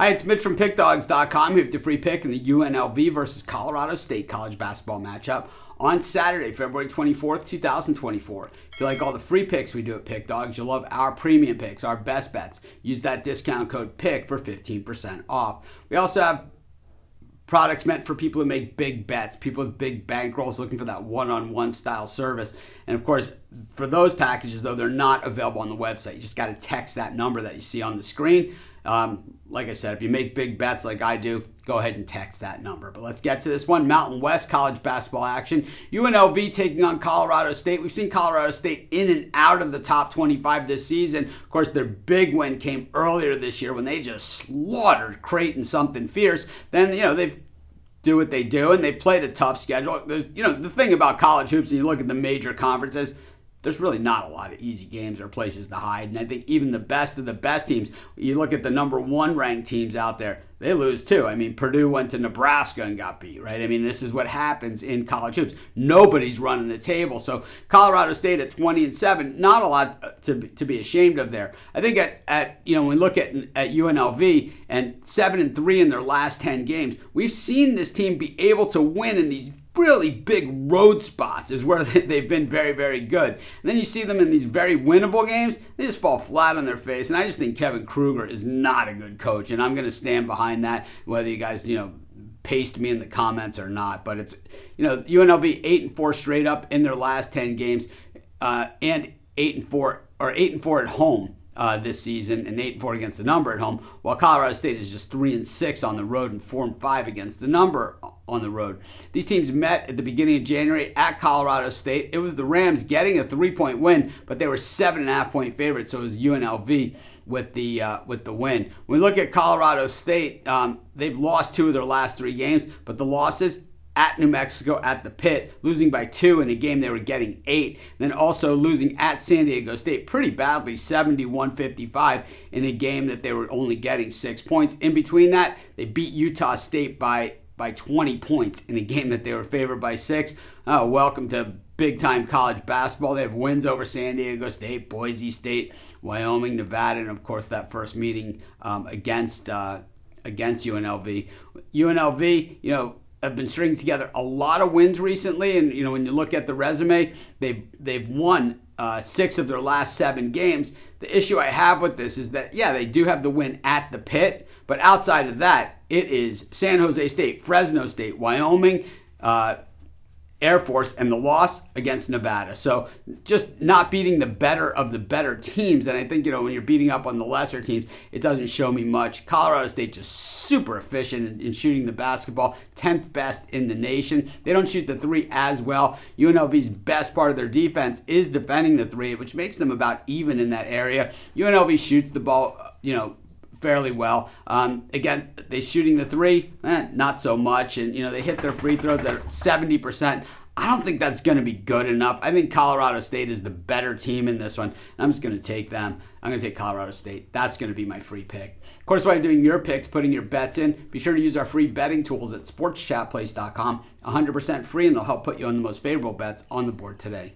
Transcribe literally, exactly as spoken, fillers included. Hi, it's Mitch from Pick Dogs dot com. We have the free pick in the U N L V versus Colorado State college basketball matchup on Saturday, February twenty-fourth, two thousand twenty-four. If you like all the free picks we do at Pick Dogs, you'll love our premium picks, our best bets. Use that discount code PICK for fifteen percent off. We also have products meant for people who make big bets, people with big bankrolls looking for that one-on-one style service. And of course, for those packages, though, they're not available on the website. You just got to text that number that you see on the screen. Um, like I said, if you make big bets like I do, go ahead and text that number. But let's get to this one. Mountain West college basketball action. U N L V taking on Colorado State. We've seen Colorado State in and out of the top twenty-five this season. Of course, their big win came earlier this year when they just slaughtered Creighton something fierce. Then, you know, they've do what they do, and they played a tough schedule. There's, you know, the thing about college hoops, and you look at the major conferences, there's really not a lot of easy games or places to hide. And I think even the best of the best teams, you look at the number one ranked teams out there, they lose too. I mean, Purdue went to Nebraska and got beat, right? I mean, this is what happens in college hoops. Nobody's running the table. So Colorado State at twenty and seven, not a lot to, to be ashamed of there. I think at, at you know, when we look at, at U N L V and seven and three in their last ten games, we've seen this team be able to win in these really big road spots is where they've been very, very good. And then you see them in these very winnable games, they just fall flat on their face. And I just think Kevin Kruger is not a good coach, and I'm going to stand behind that, whether you guys, you know, paste me in the comments or not. But it's, you know, U N L V eight and four straight up in their last ten games, uh, and eight and four or eight and four at home. Uh, this season, and eight and four against the number at home, while Colorado State is just three and six on the road and four and five against the number on the road. These teams met at the beginning of January at Colorado State. It was the Rams getting a three-point win, but they were seven and a half point favorites, so it was U N L V with the uh, with the win. When we look at Colorado State, um, they've lost two of their last three games, but the losses at New Mexico, at the Pit, losing by two in a game they were getting eight. Then also losing at San Diego State pretty badly, seventy-one fifty-five, in a game that they were only getting six points. In between that, they beat Utah State by, by twenty points in a game that they were favored by six. Oh, welcome to big-time college basketball. They have wins over San Diego State, Boise State, Wyoming, Nevada, and of course that first meeting um, against, uh, against U N L V. U N L V, you know, have been stringing together a lot of wins recently, and you know when you look at the resume, they've they've won uh, six of their last seven games. The issue I have with this is that yeah, they do have the win at the Pit, but outside of that, it is San Jose State, Fresno State, Wyoming, uh, Air Force, and the loss against Nevada. So just not beating the better of the better teams. And I think, you know, when you're beating up on the lesser teams, it doesn't show me much. Colorado State just super efficient in, in shooting the basketball, tenth best in the nation. They don't shoot the three as well. U N L V's best part of their defense is defending the three, which makes them about even in that area. U N L V shoots the ball, you know, fairly well. Um, again, they shooting the three, eh, not so much. And, you know, they hit their free throws at seventy percent. I don't think that's going to be good enough. I think Colorado State is the better team in this one. I'm just going to take them. I'm going to take Colorado State. That's going to be my free pick. Of course, while you're doing your picks, putting your bets in, be sure to use our free betting tools at sports chat place dot com. one hundred percent free, and they'll help put you on the most favorable bets on the board today.